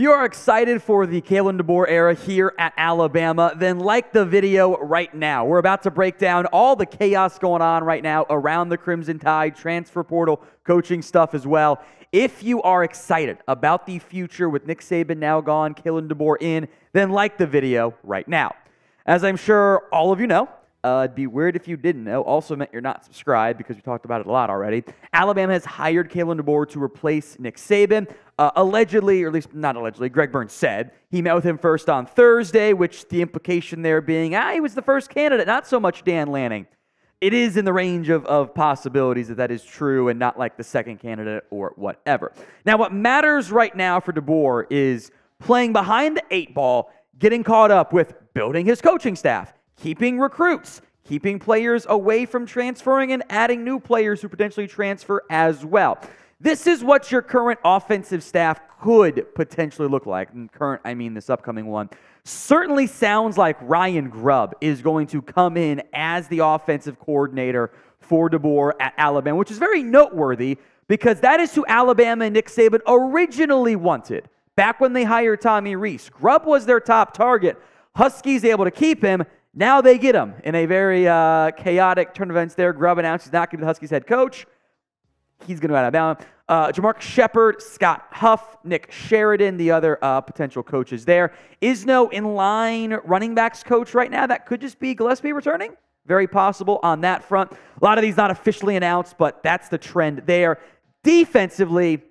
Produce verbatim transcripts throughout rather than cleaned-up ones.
If you are excited for the Kalen DeBoer era here at Alabama, then like the video right now. We're about to break down all the chaos going on right now around the Crimson Tide, transfer portal, coaching stuff as well. If you are excited about the future with Nick Saban now gone, Kalen DeBoer in, then like the video right now. As I'm sure all of you know, Uh, it'd be weird if you didn't know. Also meant you're not subscribed because we talked about it a lot already. Alabama has hired Kalen DeBoer to replace Nick Saban. Uh, allegedly, or at least not allegedly, Greg Byrne said he met with him first on Thursday, which the implication there being, ah, he was the first candidate, not so much Dan Lanning. It is in the range of, of possibilities that that is true and not like the second candidate or whatever. Now, what matters right now for DeBoer is playing behind the eight ball, getting caught up with building his coaching staff, keeping recruits, keeping players away from transferring, and adding new players who potentially transfer as well. This is what your current offensive staff could potentially look like. And current, I mean this upcoming one. Certainly sounds like Ryan Grubb is going to come in as the offensive coordinator for DeBoer at Alabama, which is very noteworthy because that is who Alabama and Nick Saban originally wanted. Back when they hired Tommy Reese, Grubb was their top target. Huskies able to keep him. Now they get him in a very uh, chaotic turn of events there. Grubb announced he's not going to be the Huskies head coach. He's going to go out of bounds. Uh, JaMarcus Shepard, Scott Huff, Nick Sheridan, the other uh, potential coaches there. Isno inline running backs coach right now. That could just be Gillespie returning. Very possible on that front. A lot of these not officially announced, but that's the trend there. Defensively,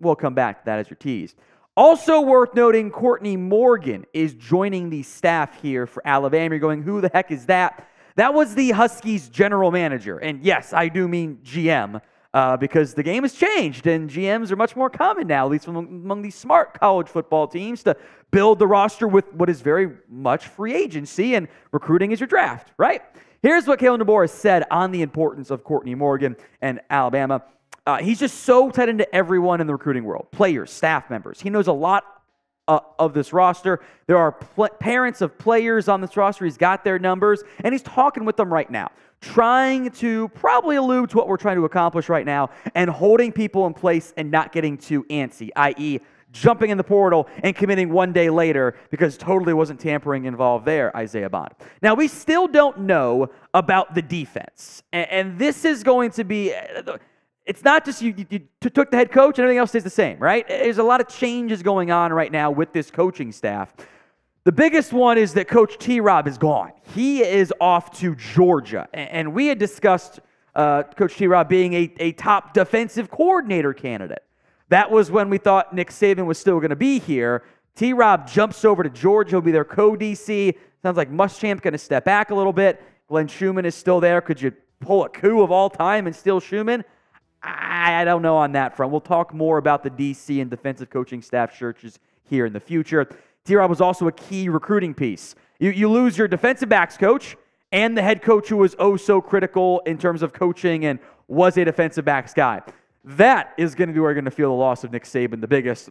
we'll come back to that as your tease. Also worth noting, Courtney Morgan is joining the staff here for Alabama. You're going, who the heck is that? That was the Huskies general manager. And yes, I do mean G M uh, because the game has changed and G Ms are much more common now, at least among, among these smart college football teams, to build the roster with what is very much free agency and recruiting is your draft, right? Here's what Kalen DeBoer has said on the importance of Courtney Morgan and Alabama. Uh, he's just so tied into everyone in the recruiting world, players, staff members. He knows a lot uh, of this roster. There are parents of players on this roster. He's got their numbers, and he's talking with them right now, trying to probably allude to what we're trying to accomplish right now and holding people in place and not getting too antsy, that is jumping in the portal and committing one day later because totally wasn't tampering involved there, Isaiah Bond. Now, we still don't know about the defense, and, and this is going to be... Uh, It's not just you, you, you took the head coach and everything else stays the same, right? There's a lot of changes going on right now with this coaching staff. The biggest one is that Coach T-Rob is gone. He is off to Georgia. And we had discussed uh, Coach T-Rob being a, a top defensive coordinator candidate. That was when we thought Nick Saban was still going to be here. T-Rob jumps over to Georgia. He'll be their co-D C. Sounds like Muschamp going to step back a little bit. Glenn Schumann is still there. Could you pull a coup of all time and steal Schumann? I don't know on that front. We'll talk more about the D C and defensive coaching staff searches here in the future. T-Rob was also a key recruiting piece. You, you lose your defensive backs coach and the head coach who was oh so critical in terms of coaching and was a defensive backs guy. That is going to be where you're going to feel the loss of Nick Saban, the biggest,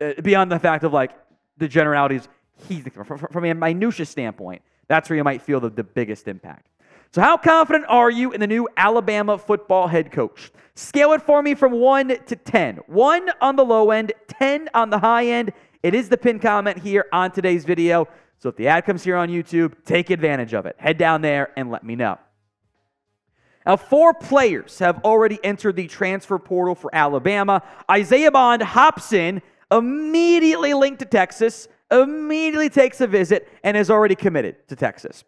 uh, beyond the fact of like the generalities. He's from, from a minutia standpoint, that's where you might feel the, the biggest impact. So how confident are you in the new Alabama football head coach? Scale it for me from one to ten. one on the low end, ten on the high end. It is the pinned comment here on today's video. So if the ad comes here on YouTube, take advantage of it. Head down there and let me know. Now, four players have already entered the transfer portal for Alabama. Isaiah Bond hops in, immediately linked to Texas, immediately takes a visit, and is already committed to Texas.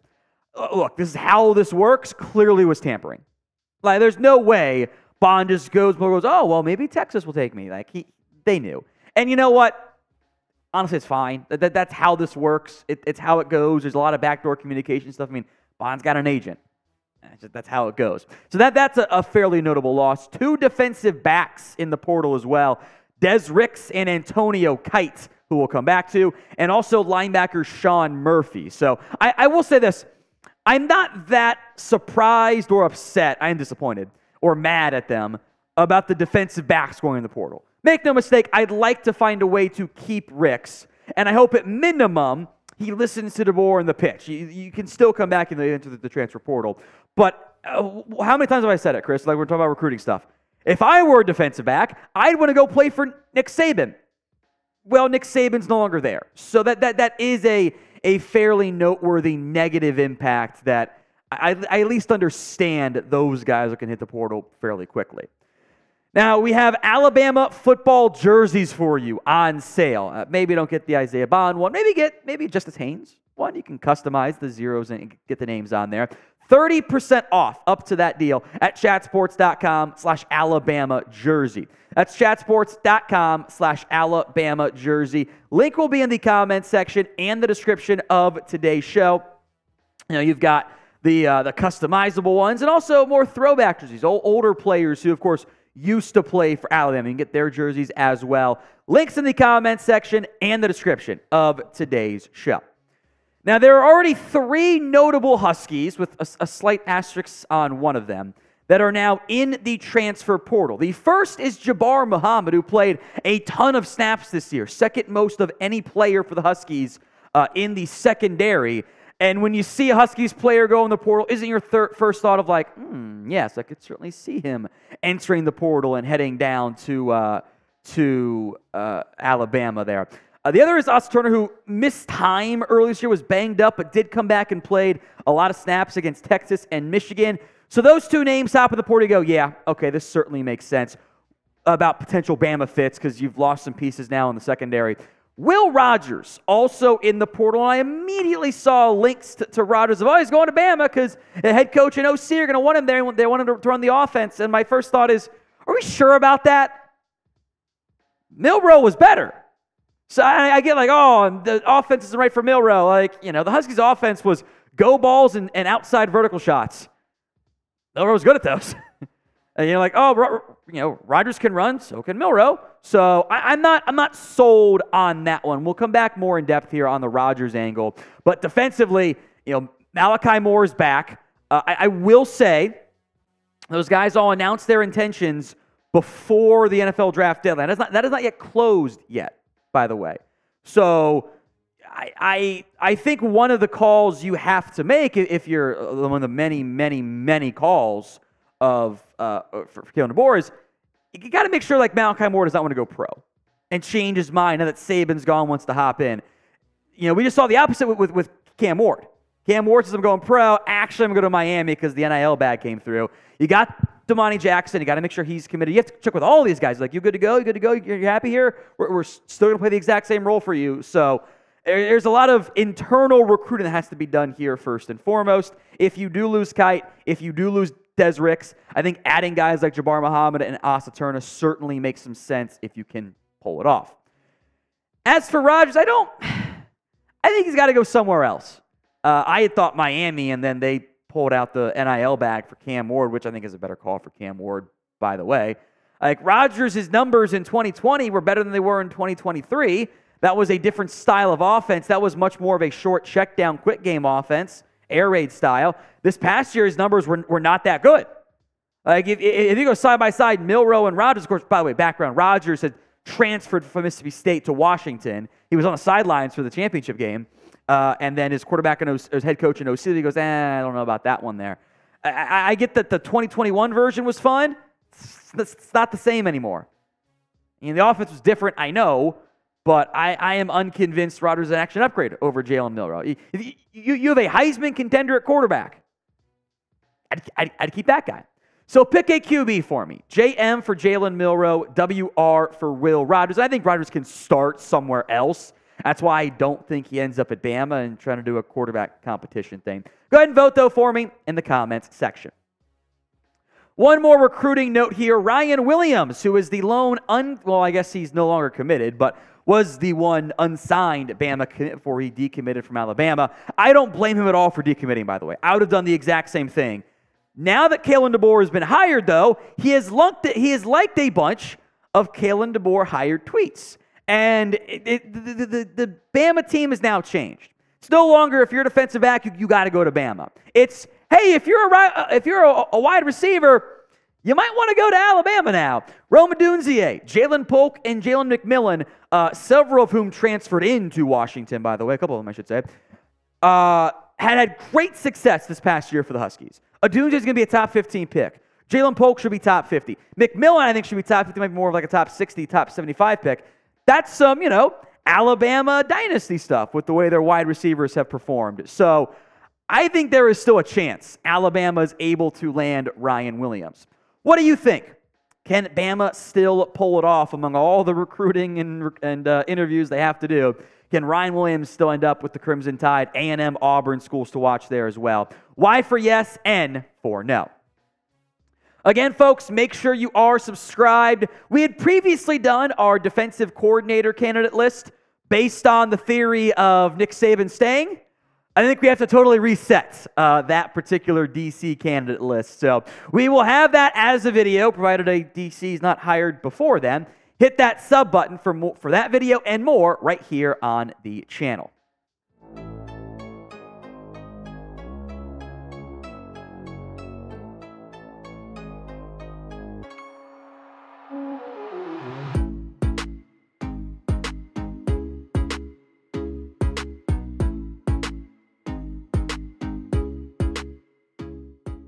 Look, this is how this works. Clearly was tampering. Like, there's no way Bond just goes, goes, oh, well, maybe Texas will take me. Like, he, they knew. And you know what? Honestly, it's fine. That, that, that's how this works. It, it's how it goes. There's a lot of backdoor communication stuff. I mean, Bond's got an agent. That's how it goes. So that, that's a, a fairly notable loss. Two defensive backs in the portal as well. Dez Ricks and Antonio Kite, who we'll come back to. And also linebacker Sean Murphy. So I, I will say this. I'm not that surprised or upset. I am disappointed or mad at them about the defensive backs going in the portal. Make no mistake, I'd like to find a way to keep Ricks, and I hope at minimum he listens to DeBoer in the pitch. You, you can still come back and enter the, the transfer portal. But uh, how many times have I said it, Chris? Like, we're talking about recruiting stuff. If I were a defensive back, I'd want to go play for Nick Saban. well, Nick Saban's no longer there. So that that that is a a fairly noteworthy negative impact that I, I at least understand those guys that can hit the portal fairly quickly. Now, we have Alabama football jerseys for you on sale. Uh, maybe don't get the Isaiah Bond one. Maybe get maybe Justice Haynes one. You can customize the zeros and get the names on there. thirty percent off up to that deal at chatsports.com slash Alabama jersey. That's chatsports.com slash Alabama jersey. Link will be in the comments section and the description of today's show. You know, you've got the, uh, the customizable ones and also more throwback jerseys, old, older players who, of course, used to play for Alabama. You can get their jerseys as well. Links in the comments section and the description of today's show. Now, there are already three notable Huskies, with a, a slight asterisk on one of them, that are now in the transfer portal. The first is Jabbar Muhammad, who played a ton of snaps this year, second most of any player for the Huskies uh, in the secondary. And when you see a Huskies player go in the portal, isn't your thir first thought of like, hmm, yes, I could certainly see him entering the portal and heading down to, uh, to uh, Alabama there. Uh, the other is Asa Turner, who missed time earlier this year, was banged up, but did come back and played a lot of snaps against Texas and Michigan. So those two names hop in the portal, you go, yeah, okay, this certainly makes sense about potential Bama fits because you've lost some pieces now in the secondary. Will Rogers, also in the portal, and I immediately saw links to, to Rogers of, oh, he's going to Bama because the head coach and O C are going to want him there. They want him to run the offense. And my first thought is, are we sure about that? Milroe was better. So I, I get like, oh, the offense isn't right for Milroe. Like, you know, the Huskies' offense was go balls and, and outside vertical shots. Milroe was good at those. And you're like, oh, you know, Rodgers can run, so can Milroe. So I, I'm not, I'm not sold on that one. We'll come back more in depth here on the Rodgers angle. But defensively, you know, Malachi Moore is back. Uh, I, I will say, those guys all announced their intentions before the N F L draft deadline. That's not, that is not yet closed yet, by the way. So I, I, I think one of the calls you have to make, if you're one of the many, many, many calls of uh, for Kalen DeBoer, is you got to make sure like Malachi Moore does not want to go pro and change his mind now that Saban's gone, wants to hop in. You know, we just saw the opposite with, with, with Cam Ward. Cam Ward says, I'm going pro. Actually, I'm going to go to Miami because the N I L bag came through. You got Damani Jackson. You got to make sure he's committed. You have to check with all these guys. Like, you good to go? You good to go? You're happy here? We're, we're still going to play the exact same role for you. So there's a lot of internal recruiting that has to be done here first and foremost. If you do lose Kite, if you do lose Dez Ricks, I think adding guys like Jabbar Muhammad and Asa Turner certainly makes some sense if you can pull it off. As for Rodgers, I don't... I think he's got to go somewhere else. Uh, I had thought Miami, and then they pulled out the N I L bag for Cam Ward, which I think is a better call for Cam Ward, by the way. Like, Rodgers' numbers in twenty twenty were better than they were in twenty twenty-three. That was a different style of offense. That was much more of a short check-down, quick-game offense, air raid style. This past year, his numbers were, were not that good. Like, if, if you go side-by-side, side, Milroe and Rodgers, of course, by the way, background, Rodgers had transferred from Mississippi State to Washington. He was on the sidelines for the championship game, uh, and then his quarterback and his head coach in O C, he goes, eh, I don't know about that one there. I, I get that the twenty twenty-one version was fun. It's, it's not the same anymore. And the offense was different, I know, but I, I am unconvinced Rodgers is an action upgrade over Jalen Milroe. You, you, you have a Heisman contender at quarterback. I'd, I'd, I'd keep that guy. So pick a Q B for me. J M for Jalen Milroe, W R for Will Rogers. I think Rogers can start somewhere else. That's why I don't think he ends up at Bama and trying to do a quarterback competition thing. Go ahead and vote, though, for me in the comments section. One more recruiting note here. Ryan Williams, who is the lone, un well, I guess he's no longer committed, but was the one unsigned Bama commit before he decommitted from Alabama. I don't blame him at all for decommitting, by the way. I would have done the exact same thing. Now that Kalen DeBoer has been hired, though, he has, lunked it, he has liked a bunch of Kalen DeBoer hired tweets. And it, it, the, the, the, the Bama team has now changed. It's no longer, if you're a defensive back, you, you got to go to Bama. It's, hey, if you're a, if you're a, a wide receiver, you might want to go to Alabama now. Roman Dunsier, Jalen Polk, and Jalen McMillan, uh, several of whom transferred into Washington, by the way, a couple of them I should say, uh, had had great success this past year for the Huskies. Dunsier is going to be a top fifteen pick. Jalen Polk should be top fifty. McMillan, I think, should be top fifty, maybe more of like a top sixty, top seventy-five pick. that's some, you know, Alabama dynasty stuff with the way their wide receivers have performed. So I think there is still a chance Alabama is able to land Ryan Williams. What do you think? Can Bama still pull it off among all the recruiting and, and uh, interviews they have to do? Can Ryan Williams still end up with the Crimson Tide? A and M, Auburn, schools to watch there as well. Y for yes, N for no. Again, folks, make sure you are subscribed. We had previously done our defensive coordinator candidate list based on the theory of Nick Saban staying. I think we have to totally reset uh, that particular D C candidate list. So we will have that as a video, provided a D C is not hired before then. Hit that sub button for, more, for that video and more right here on the channel.